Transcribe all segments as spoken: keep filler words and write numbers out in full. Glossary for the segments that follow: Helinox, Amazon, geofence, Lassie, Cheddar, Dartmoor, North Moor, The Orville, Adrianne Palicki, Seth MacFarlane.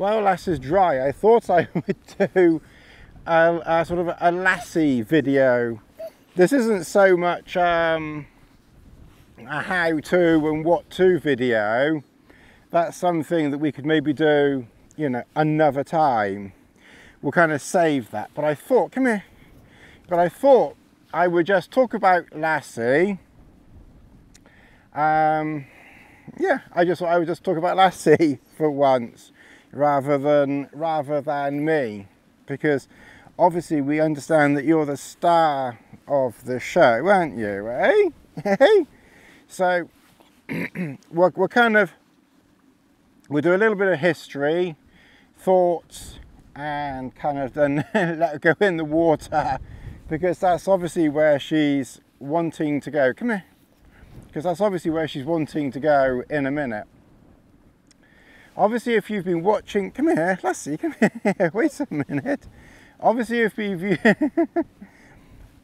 Well, Lassie's dry. I thought I would do a, a sort of a Lassie video. This isn't so much um, a how-to and what-to video. That's something that we could maybe do, you know, another time. We'll kind of save that. But I thought, come here. But I thought I would just talk about Lassie. Um, yeah, I just thought I would just talk about Lassie for once, rather than rather than me, because obviously we understand that you're the star of the show, aren't you? Eh? So we're, we're kind of we'll do a little bit of history, thoughts, and kind of then let her go in the water, because that's obviously where she's wanting to go. Come here. Because that's obviously where she's wanting to go in a minute. Obviously, if you've been watching, come here, Lassie, come here, wait a minute. Obviously, if you've,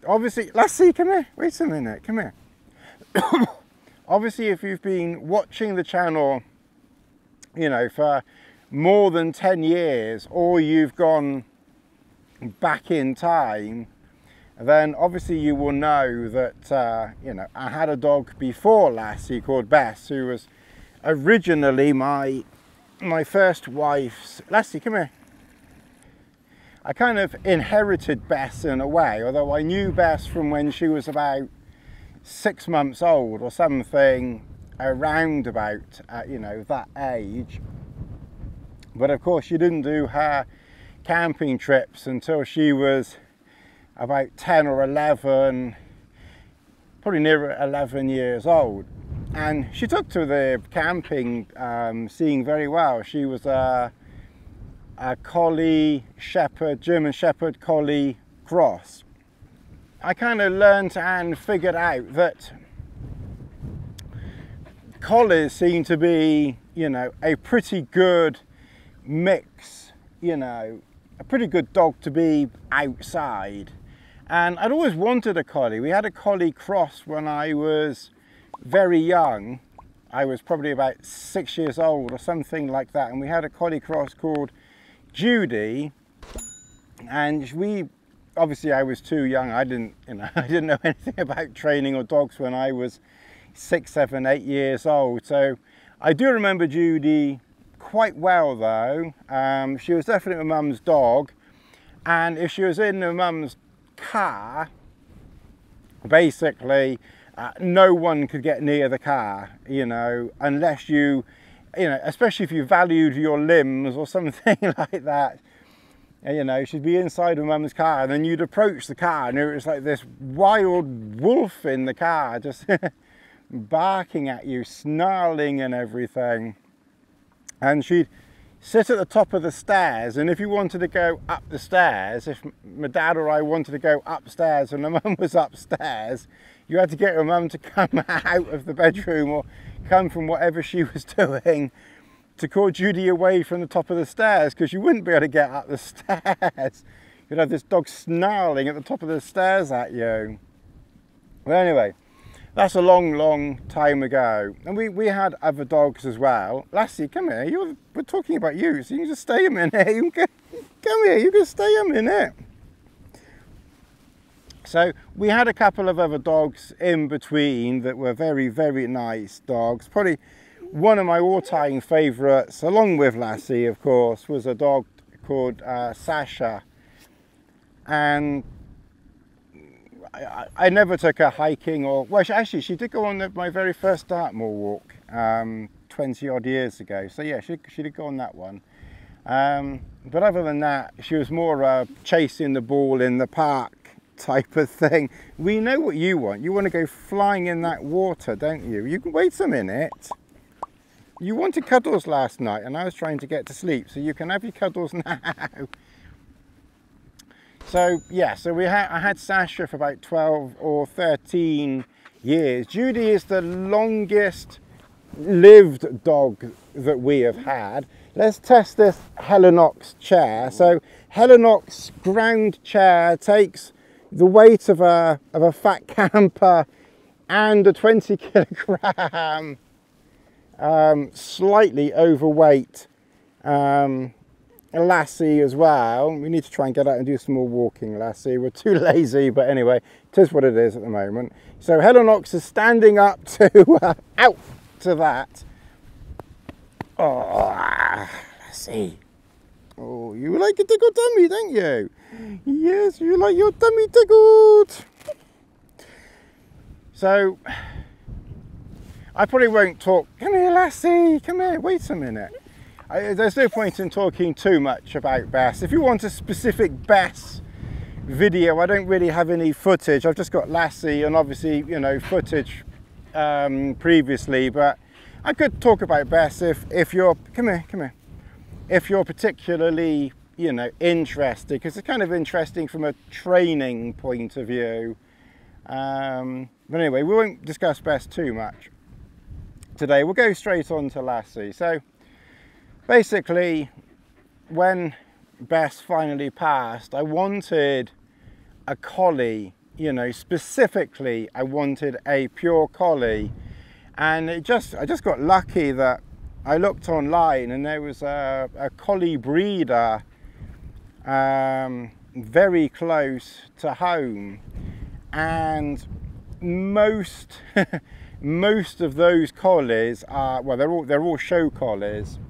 obviously, Lassie, come here, wait a minute, come here. Obviously, if you've been watching the channel, you know, for more than ten years, or you've gone back in time, then obviously you will know that, uh, you know, I had a dog before Lassie called Bess, who was originally my my first wife's. Lassie, come here. I kind of inherited Bess in a way, although I knew Bess from when she was about six months old or something, around about, uh, you know, that age. But of course she didn't do her camping trips until she was about ten or eleven, probably nearer eleven years old. And she took to the camping um, scene very well. She was a, a collie shepherd, German shepherd collie cross. I kind of learned and figured out that collies seem to be, you know, a pretty good mix, you know, a pretty good dog to be outside. And I'd always wanted a collie. We had a collie cross when I was very young. I was probably about six years old or something like that. And we had a collie cross called Judy. And we, obviously I was too young. I didn't, you know, I didn't know anything about training or dogs when I was six, seven, eight years old. So I do remember Judy quite well though. Um, she was definitely my mum's dog. And if she was in her mum's car, basically, Uh, no one could get near the car, you know, unless you, you know, especially if you valued your limbs or something like that. You know, she'd be inside of mum's car and then you'd approach the car and it was like this wild wolf in the car just barking at you, snarling and everything. And she'd sit at the top of the stairs, and if you wanted to go up the stairs, if my dad or I wanted to go upstairs and my mum was upstairs, you had to get your mum to come out of the bedroom or come from whatever she was doing to call Judy away from the top of the stairs, because you wouldn't be able to get up the stairs. You'd have this dog snarling at the top of the stairs at you. But anyway, that's a long, long time ago. And we, we had other dogs as well. Lassie, come here. You're, we're talking about you, so you can just stay a minute. You can, come here, you can stay a minute. So we had a couple of other dogs in between that were very, very nice dogs. Probably one of my all-time favourites, along with Lassie, of course, was a dog called uh, Sasha. And I, I never took her hiking or, well, she, actually, she did go on the, my very first Dartmoor walk um, twenty odd years ago. So yeah, she, she did go on that one. Um, but other than that, she was more uh, chasing the ball in the park type of thing. We know what you want. You want to go flying in that water, don't you? You can wait a minute. You wanted cuddles last night and I was trying to get to sleep, so you can have your cuddles now. So yeah, so we had I had Sasha for about twelve or thirteen years. Judy is the longest lived dog that we have had. Let's test this Helinox chair. So Helinox ground chair takes the weight of a, of a fat camper and a twenty kilogram um, slightly overweight um, And Lassie as well. We need to try and get out and do some more walking, Lassie. We're too lazy, but anyway, it is what it is at the moment. So Helinox is standing up to uh, out to that. Oh, Lassie. Oh, you like a tickled tummy, don't you? Yes, you like your tummy tickled. So, I probably won't talk. Come here, Lassie. Come here. Wait a minute. I, there's no point in talking too much about bass. If you want a specific bass video, I don't really have any footage. I've just got Lassie and obviously, you know, footage um, previously. But I could talk about bass if if you're come here, come here. If you're particularly, you know, interested, because it's kind of interesting from a training point of view. Um, but anyway, we won't discuss bass too much today. We'll go straight on to Lassie. So. Basically, when Bess finally passed, I wanted a collie, you know, specifically I wanted a pure collie. And it just, I just got lucky that I looked online and there was a, a collie breeder um, very close to home. And most, most of those collies are, well, they're all, they're all show collies.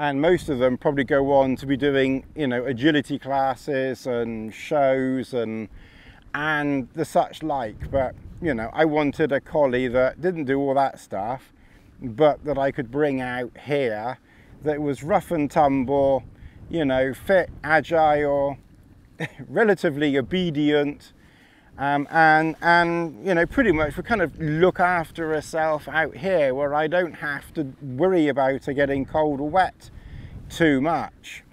And most of them probably go on to be doing, you know, agility classes and shows and and the such like. But, you know, I wanted a collie that didn't do all that stuff, but that I could bring out here, that was rough and tumble, you know, fit, agile, relatively obedient, um, and, and, you know, pretty much would kind of look after herself out here where I don't have to worry about her getting cold or wet too much.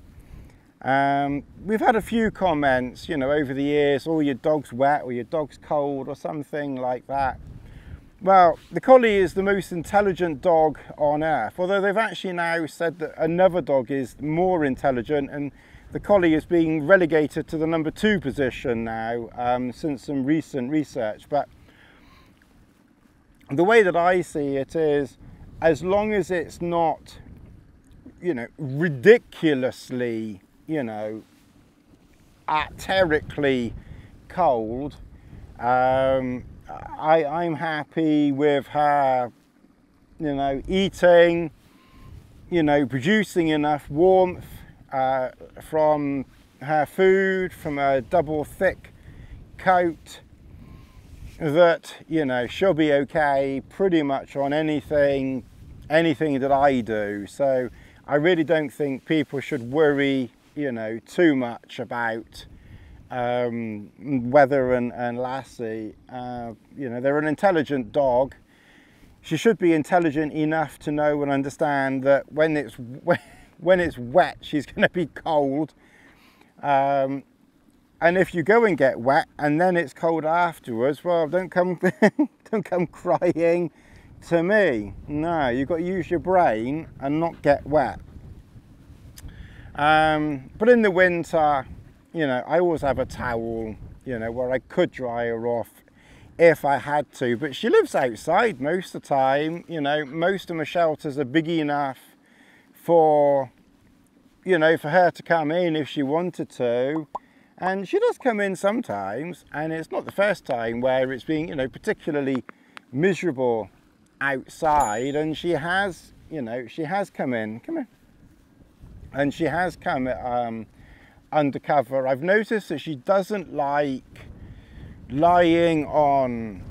Um, we've had a few comments, you know, over the years, oh, your dog's wet or your dog's cold or something like that. Well, the collie is the most intelligent dog on earth, although they've actually now said that another dog is more intelligent, and the collie is being relegated to the number two position now, um, since some recent research. But the way that I see it is, as long as it's not, you know, ridiculously, you know, arterically cold, um, I, I'm happy with her, you know, eating, you know, producing enough warmth Uh, from her food, from a double thick coat, that, you know, she'll be okay pretty much on anything, anything that I do. So I really don't think people should worry, you know, too much about um, Weather and, and Lassie. Uh, you know, they're an intelligent dog. She should be intelligent enough to know and understand that when it's when when it's wet, she's going to be cold, um, and if you go and get wet and then it's cold afterwards, well, don't come don't come crying to me. No, you've got to use your brain and not get wet. Um, but in the winter, you know, I always have a towel, you know, where I could dry her off if I had to, but she lives outside most of the time. You know, most of my shelters are big enough for, you know, for her to come in if she wanted to, and she does come in sometimes, and it's not the first time where it's been, you know, particularly miserable outside, and she has, you know, she has come in, come in, and she has come um, under cover. I've noticed that she doesn't like lying on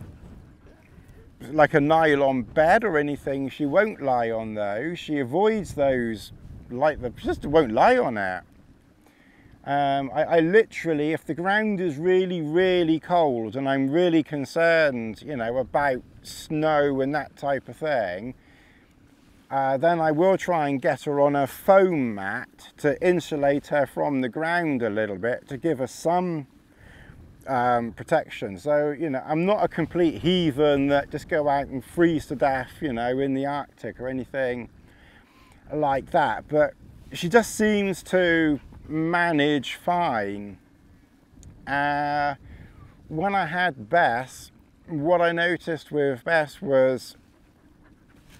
like a nylon bed or anything. She won't lie on those. She avoids those like the she just won't lie on it. Um, I, I literally, if the ground is really, really cold and I'm really concerned, you know, about snow and that type of thing, uh, then I will try and get her on a foam mat to insulate her from the ground a little bit, to give her some Um, protection. So, you know, I'm not a complete heathen that just go out and freeze to death, you know, in the Arctic or anything like that, but she just seems to manage fine. Uh, when I had Bess, what I noticed with Bess was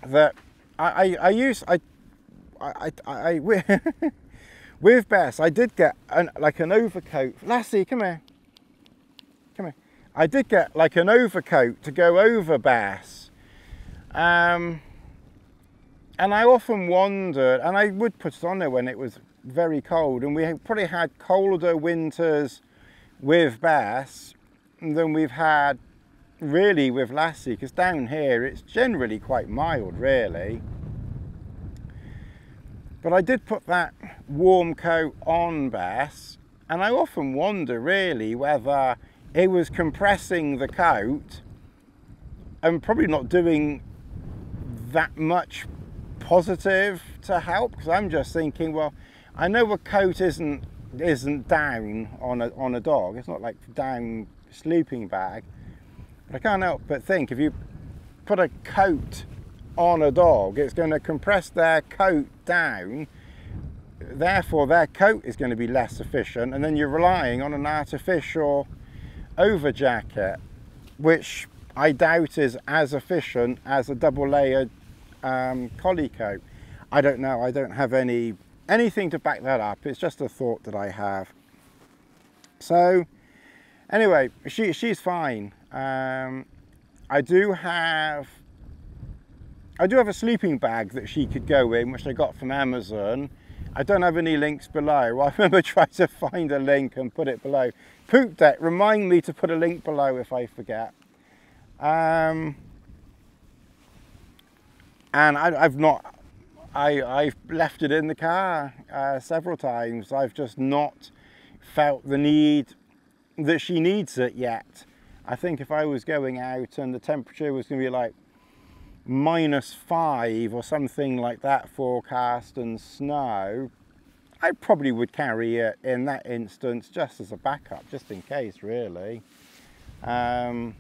that I, I, I used I I, I, I with, with Bess, I did get an, like an overcoat. Lassie, come here. Come here. I did get like an overcoat to go over Bess. Um, and I often wondered, and I would put it on her when it was very cold, and we probably had colder winters with Bess than we've had really with Lassie, because down here it's generally quite mild really. But I did put that warm coat on Bess, and I often wonder really whether it was compressing the coat and probably not doing that much positive to help, because I'm just thinking, well, I know a coat isn't isn't down on a, on a dog, it's not like down sleeping bag, but I can't help but think if you put a coat on a dog, it's going to compress their coat down, therefore their coat is going to be less efficient, and then you're relying on an artificial over jacket, which I doubt is as efficient as a double layered um, collie coat. I don't know, I don't have any anything to back that up, it's just a thought that I have. So anyway, she, she's fine. Um, I do have I do have a sleeping bag that she could go in, which I got from Amazon. I don't have any links below. I remember trying to find a link and put it below. Poop Deck, remind me to put a link below if I forget. Um, and I, I've not, I, I've left it in the car uh, several times. I've just not felt the need that she needs it yet. I think if I was going out and the temperature was going to be like minus five or something like that forecast and snow, I probably would carry it in that instance just as a backup, just in case really. Um,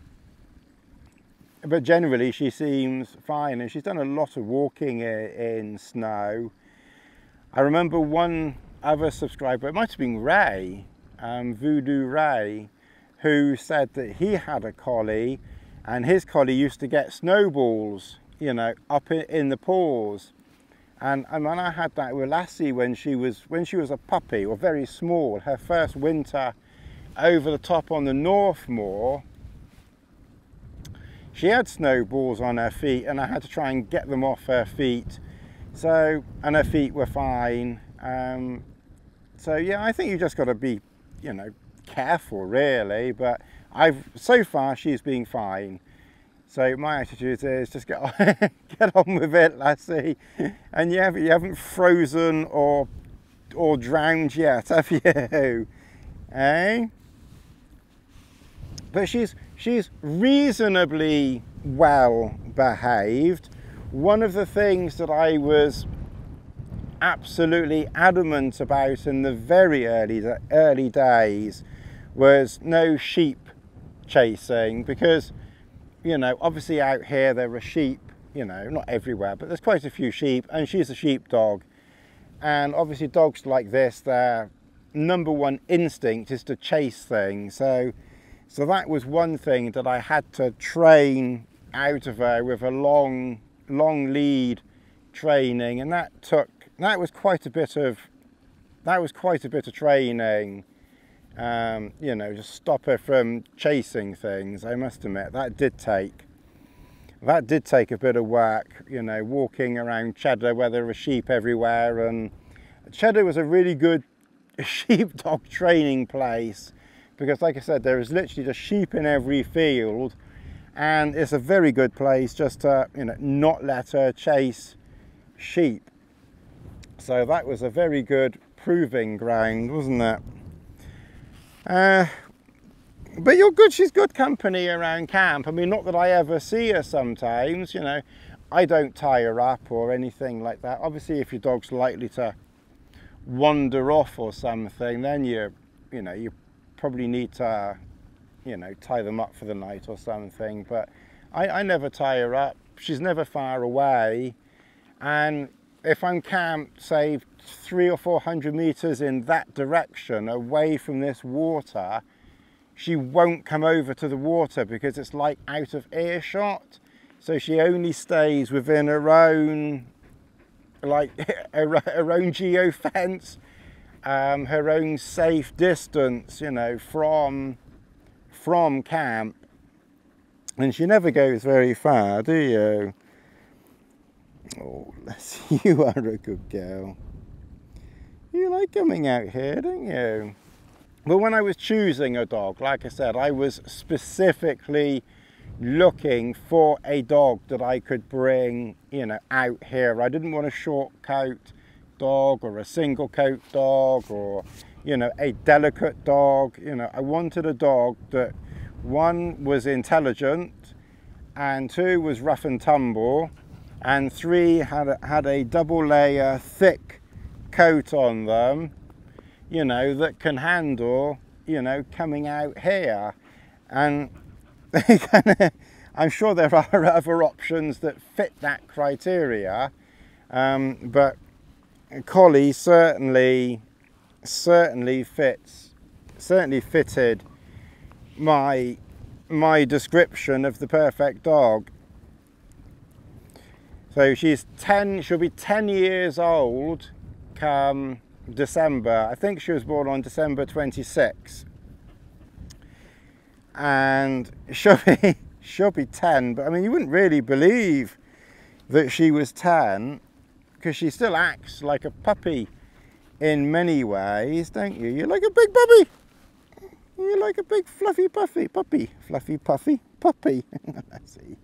but generally she seems fine, and she's done a lot of walking in snow. I remember one other subscriber, it might have been Ray, um, Voodoo Ray, who said that he had a collie and his collie used to get snowballs, you know, up in the paws. And, and when I had that with Lassie when she was when she was a puppy or very small, her first winter over the top on the North Moor, she had snowballs on her feet and I had to try and get them off her feet. So, and her feet were fine. Um, so yeah, I think you just got to be, you know, careful really, but I've, so far she's been fine. So my attitude is just get on, get on with it, Lassie. And you haven't, you haven't frozen or or drowned yet, have you? Eh? But she's she's reasonably well behaved. One of the things that I was absolutely adamant about in the very early early days was no sheep chasing, because, you know, obviously out here there are sheep, you know, not everywhere, but there's quite a few sheep, and she's a sheep dog, and obviously dogs like this, their number one instinct is to chase things. So so that was one thing that I had to train out of her with a long long lead training, and that took that was quite a bit of that was quite a bit of training. Um, you know, just stop her from chasing things. I must admit that did take that did take a bit of work, you know, walking around Cheddar where there were sheep everywhere. And Cheddar was a really good sheepdog training place, because like I said, there is literally just sheep in every field, and it's a very good place just to, you know, not let her chase sheep. So that was a very good proving ground, wasn't it? Uh, but you're good, she's good company around camp. I mean, not that I ever see her sometimes, you know, I don't tie her up or anything like that. Obviously if your dog's likely to wander off or something, then you, you know, you probably need to, you know, tie them up for the night or something. But I, I never tie her up, she's never far away. And if I'm camped, say, three or four hundred meters in that direction, away from this water, she won't come over to the water because it's like out of earshot. So she only stays within her own like her own geofence, um, her own safe distance, you know, from from camp. And she never goes very far, do you? Oh, Lassie, you are a good girl. You like coming out here, don't you? But when I was choosing a dog, like I said, I was specifically looking for a dog that I could bring, you know, out here. I didn't want a short coat dog or a single coat dog or, you know, a delicate dog. You know, I wanted a dog that, one, was intelligent, and two, was rough and tumble, and three, had a, had a double layer thick coat on them, you know, that can handle, you know, coming out here. And they kind of, I'm sure there are other options that fit that criteria, um, but Collie certainly, certainly fits, certainly fitted my, my description of the perfect dog. So she's ten, she'll be ten years old come December. I think she was born on December twenty-sixth. And she'll be, she'll be ten, but I mean, you wouldn't really believe that she was ten, because she still acts like a puppy in many ways, don't you? You're like a big puppy. You're like a big fluffy puffy puppy. Fluffy puffy puppy. Lassie.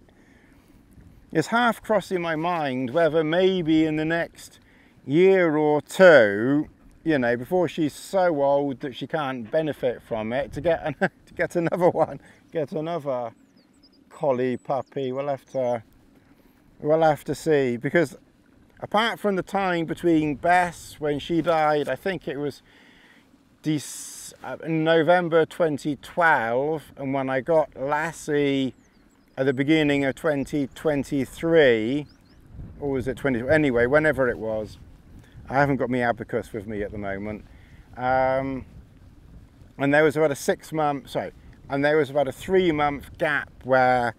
It's half crossing my mind whether maybe in the next year or two, you know, before she's so old that she can't benefit from it, to get an, to get another one, get another collie puppy. We'll have to, we'll have to see, because apart from the time between Bess, when she died, I think it was November twenty twelve, and when I got Lassie at the beginning of twenty twenty-three, or was it twenty? Anyway, whenever it was. I haven't got my abacus with me at the moment. Um, and there was about a six month, sorry, and there was about a three month gap where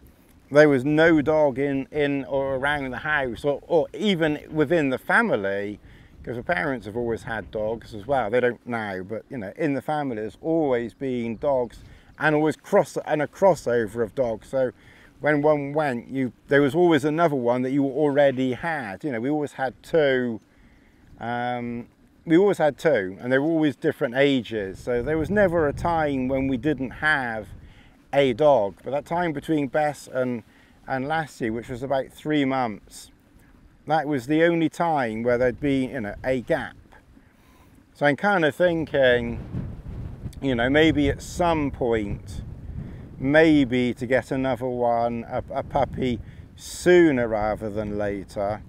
there was no dog in, in or around the house, or, or even within the family, because the parents have always had dogs as well. They don't now, but you know, in the family there's always been dogs, and always cross and a crossover of dogs. So when one went, you there was always another one that you already had. You know, we always had two. Um, we always had two, and they were always different ages, so there was never a time when we didn't have a dog. But that time between Bess and, and Lassie, which was about three months, that was the only time where there'd be, you know, a gap. So I'm kind of thinking, you know, maybe at some point, maybe to get another one, a, a puppy, sooner rather than later.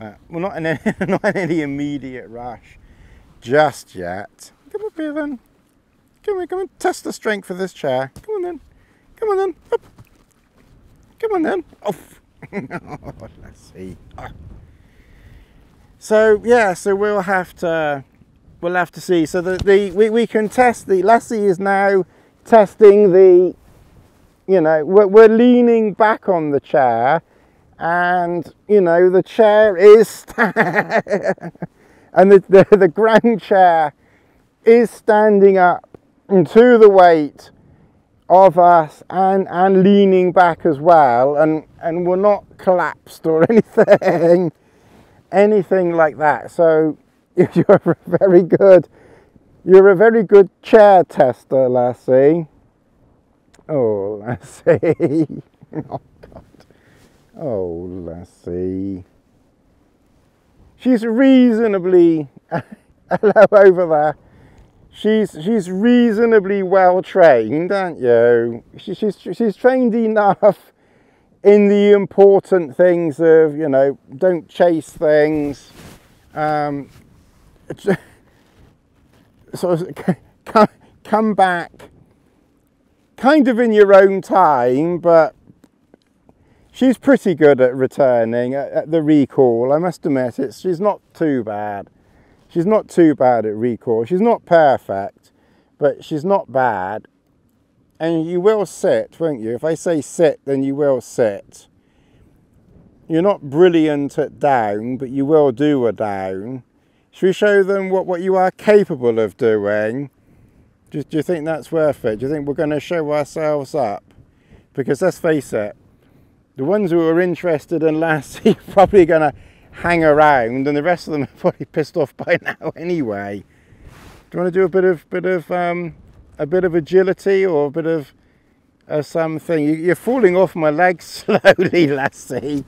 Uh, well, not in, any, not in any immediate rush just yet. Come up here then. Come on, come on, test the strength of this chair. Come on then. Come on then. Up. Come on then. Off. Oh, let's see. Oh. So yeah, so we'll have to we'll have to see. So the, the we, we can test the Lassie is now testing the, you know, we're, we're leaning back on the chair. And you know, the chair is and the, the the grand chair is standing up to the weight of us, and and leaning back as well, and and we're not collapsed or anything anything like that. So you're a very good you're a very good chair tester, Lassie. Oh, Lassie. Oh, God. Oh, Lassie. She's reasonably, hello over there, she's, she's reasonably well trained, aren't you? She, she's, she's trained enough in the important things of, you know, don't chase things, um, sort of come back, kind of in your own time, but she's pretty good at returning, at the recall. I must admit, it's, she's not too bad. She's not too bad at recall. She's not perfect, but she's not bad. And you will sit, won't you? If I say sit, then you will sit. You're not brilliant at down, but you will do a down. Should we show them what, what you are capable of doing? Do, do you think that's worth it? Do you think we're going to show ourselves up? Because let's face it, the ones who are interested in Lassie are probably going to hang around, and the rest of them are probably pissed off by now anyway. Do you want to do a bit of bit of um, a bit of agility or a bit of uh, something? You, you're falling off my legs slowly, Lassie.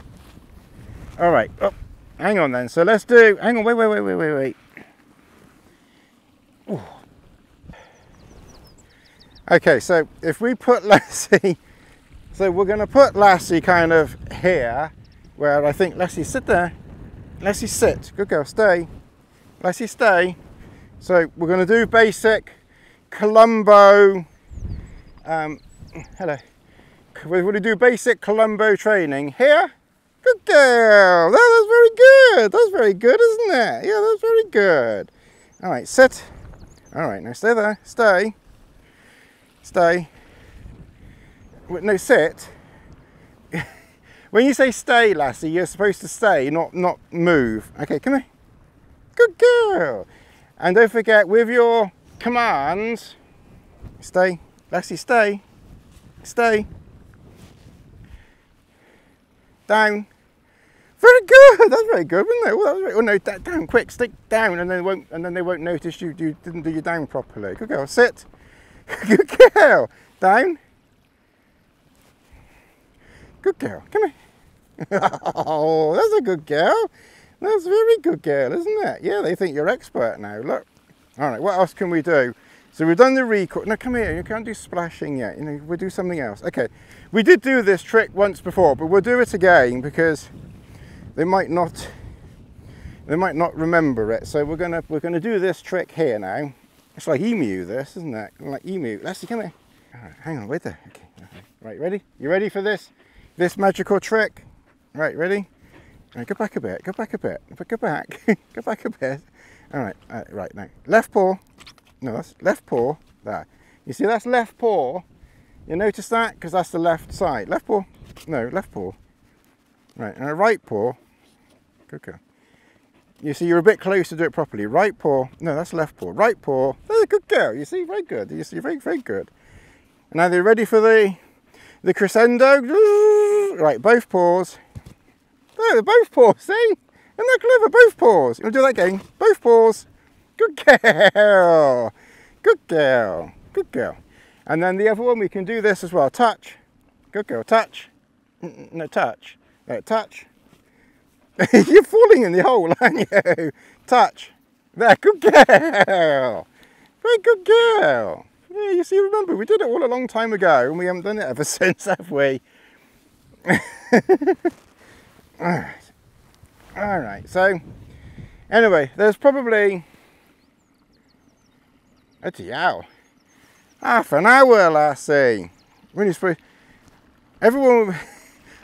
All right. Oh, hang on then. So let's do. Hang on. Wait. Wait. Wait. Wait. Wait. Wait. Ooh. Okay. So if we put Lassie, so we're going to put Lassie kind of here, where I think Lassie sit there. Lassie sit. Good girl. Stay. Lassie stay. So we're going to do basic Columbo. Um, hello. We're going to do basic Columbo training here. Good girl. That, that's very good. That's very good, isn't it? Yeah, that's very good. All right, sit. All right, now stay there. Stay. Stay. No, sit. When you say stay, Lassie, you're supposed to stay, not not move. Okay, come here. Good girl. And don't forget, with your commands, stay, Lassie, stay, stay. Down. Very good. That's very good, wasn't it? Oh, that was very, oh no, down, quick, stick down, and then they won't, and then they won't notice you you didn't do your down properly. Good girl. Sit. Good girl. Down. Good girl. Come here. Oh, that's a good girl. That's a very good girl, isn't it? Yeah, they think you're expert now. Look. All right, what else can we do? So we've done the recoil. No, come here. You can't do splashing yet. You know, we'll do something else. Okay. We did do this trick once before, but we'll do it again because they might not they might not remember it. So we're gonna we're gonna do this trick here now. It's like emu, this, isn't it? Like emu. Lassie, come here. All right, hang on, wait there. Okay. Okay. Right, ready? You ready for this? This magical trick? Right, ready? Right, go back a bit, go back a bit, go back, go back a bit. All right, all right, right now. Left paw, no, that's left paw, there. You see, that's left paw. You notice that? Because that's the left side. Left paw, no, left paw. Right, and a right paw, good girl. You see, you're a bit close to do it properly. Right paw, no, that's left paw. Right paw, that's a good girl, you see, very good. You see, very, very good. Now they're ready for the, the crescendo. Right, both paws. Oh, they're both paws, see? Isn't that clever? Both paws. You'll do that again. Both paws. Good girl. Good girl. Good girl. And then the other one, we can do this as well. Touch. Good girl. Touch. No, touch. No, touch. You're falling in the hole, aren't you? Touch. There. Good girl. Very good girl. Yeah, you see, remember, we did it all a long time ago, and we haven't done it ever since, have we? All right. All right, so anyway, there's probably that's a yow. half an hour, Lassie. When you're supposed, everyone,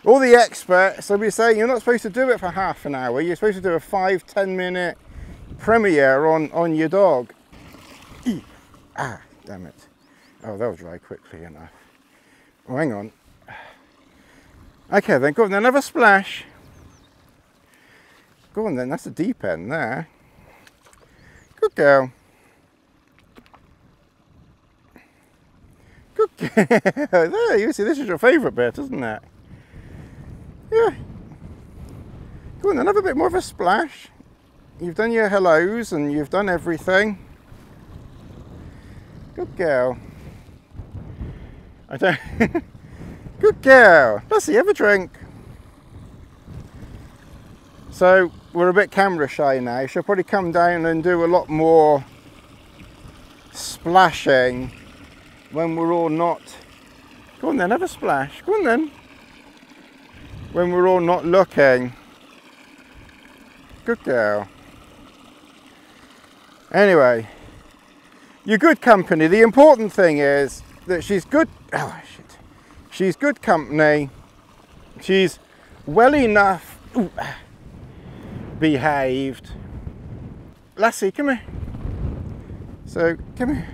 all the experts, they'll be saying you're not supposed to do it for half an hour. You're supposed to do a five, ten minute premiere on on your dog. Eep. Ah, damn it! Oh, they'll dry quickly enough. Oh, hang on. Okay, then go on. Then have a splash. Go on then, that's a deep end there. Good girl. Good girl. There, you see, this is your favourite bit, isn't it? Yeah. Go on then, have a bit more of a splash. You've done your hellos and you've done everything. Good girl. I don't... Good girl. Lassie, have a drink. So we're a bit camera shy now. She'll probably come down and do a lot more splashing when we're all not. Go on then, have a splash. Go on then. When we're all not looking. Good girl. Anyway, you're good company. The important thing is that she's good. Oh shit. She's good company. She's well enough. Ooh. Behaved. Lassie, come here. So, come here.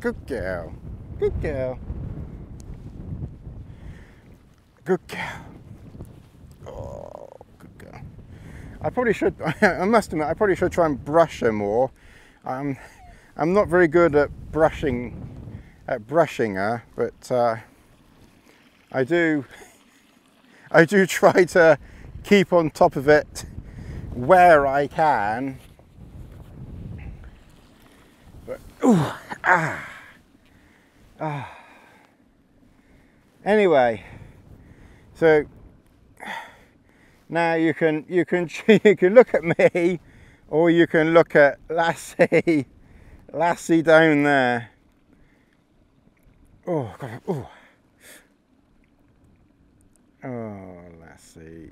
Good girl. Good girl. Good girl. Oh. I probably should, I must admit, I probably should try and brush her more. Um, I'm not very good at brushing, at brushing her, but uh, I do, I do try to keep on top of it where I can. But, ooh, ah, ah. Anyway, so now you can you can you can look at me, or you can look at Lassie, Lassie down there. Oh God! Oh, oh, Lassie.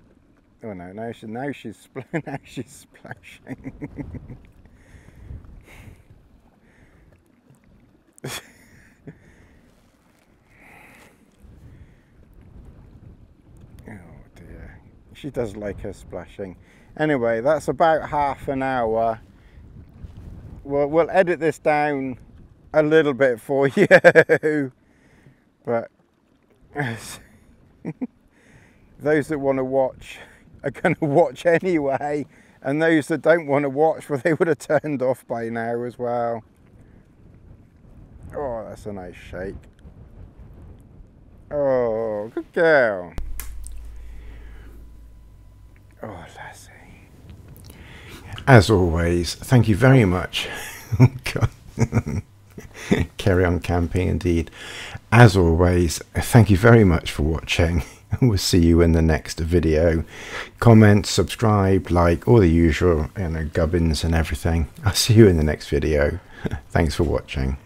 Oh no! Now she now she's now she's splashing. She does like her splashing. Anyway, that's about half an hour. We'll, we'll edit this down a little bit for you. But those that want to watch are going to watch anyway. And those that don't want to watch, well, they would have turned off by now as well. Oh, that's a nice shake. Oh, good girl. Oh, Lassie. As always, thank you very much. Carry on camping indeed. As always, thank you very much for watching. We'll see you in the next video. Comment, subscribe, like, all the usual, you know, gubbins and everything. I'll see you in the next video. Thanks for watching.